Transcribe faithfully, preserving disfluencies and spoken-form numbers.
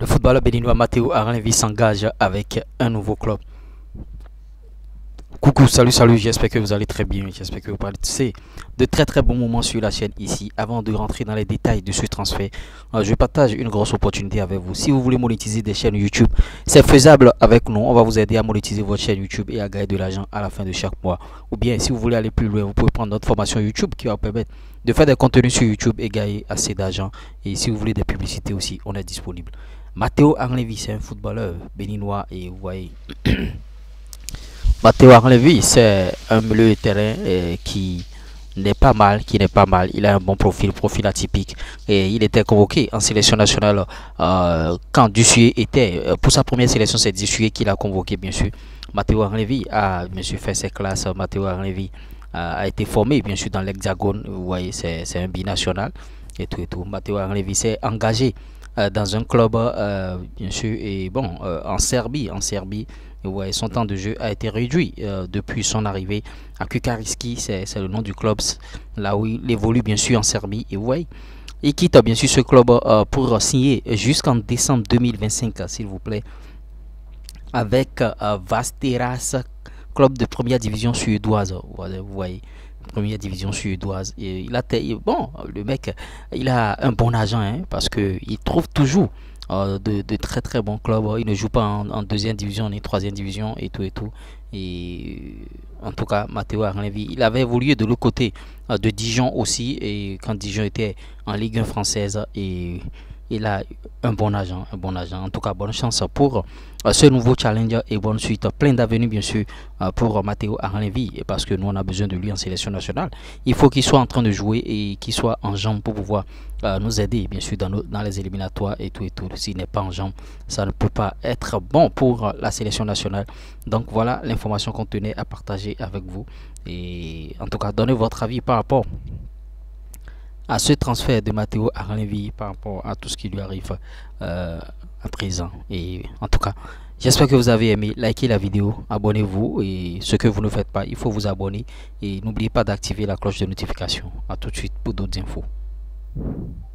Le footballeur béninois Mattéo Ahlinvi s'engage avec un nouveau club. Coucou, salut, salut, j'espère que vous allez très bien, j'espère que vous passez de très très bons moments sur la chaîne ici. Avant de rentrer dans les détails de ce transfert, je partage une grosse opportunité avec vous. Si vous voulez monétiser des chaînes YouTube, c'est faisable avec nous. On va vous aider à monétiser votre chaîne YouTube et à gagner de l'argent à la fin de chaque mois. Ou bien, si vous voulez aller plus loin, vous pouvez prendre notre formation YouTube qui va vous permettre de faire des contenus sur YouTube et gagner assez d'argent. Et si vous voulez des publicités aussi, on est disponible. Mattéo Ahlinvi, c'est un footballeur béninois et vous voyez... Mattéo Ahlinvi, c'est un milieu de terrain eh, qui n'est pas mal, qui n'est pas mal. Il a un bon profil, profil atypique. Et il était convoqué en sélection nationale euh, quand Dussué était. Euh, pour sa première sélection, c'est Dussué qui l'a convoqué, bien sûr. Mattéo Ahlinvi a bien sûr fait ses classes. Mattéo Ahlinvi a, a été formé, bien sûr, dans l'Hexagone. Vous voyez, c'est un binational et tout et tout. Mattéo Ahlinvi s'est engagé euh, dans un club, euh, bien sûr, et bon, euh, en Serbie, en Serbie. Ouais, son temps de jeu a été réduit euh, depuis son arrivée à Kukariski, c'est le nom du club, là où il évolue bien sûr en Serbie. Et ouais, il quitte bien sûr ce club euh, pour signer jusqu'en décembre deux mille vingt-cinq, s'il vous plaît, avec euh, Vasteras, club de première division suédoise. Vous voyez, première division suédoise. Et il a bon, le mec, il a un bon agent hein, parce qu'il trouve toujours. Euh, de, de très très bons clubs. Il ne joue pas en, en deuxième division ni troisième division et tout et tout. Et en tout cas, Mattéo Ahlinvi, il avait évolué de l'autre côté euh, de Dijon aussi. Et quand Dijon était en Ligue un française, et il a un bon agent, un bon agent. En tout cas, bonne chance pour euh, ce nouveau challenge et bonne suite, plein d'avenir bien sûr euh, pour euh, Mattéo Ahlinvi, et parce que nous on a besoin de lui en sélection nationale. Il faut qu'il soit en train de jouer et qu'il soit en jambes pour pouvoir nous aider bien sûr dans, nos, dans les éliminatoires et tout et tout. S'il n'est pas en jambes, ça ne peut pas être bon pour la sélection nationale. Donc voilà l'information qu'on tenait à partager avec vous, et en tout cas donnez votre avis par rapport à ce transfert de Mattéo Ahlinvi, par rapport à tout ce qui lui arrive euh, à présent. Et en tout cas, j'espère que vous avez aimé. Likez la vidéo, abonnez-vous, et ce que vous ne faites pas, il faut vous abonner et n'oubliez pas d'activer la cloche de notification. À tout de suite pour d'autres infos. Thank you.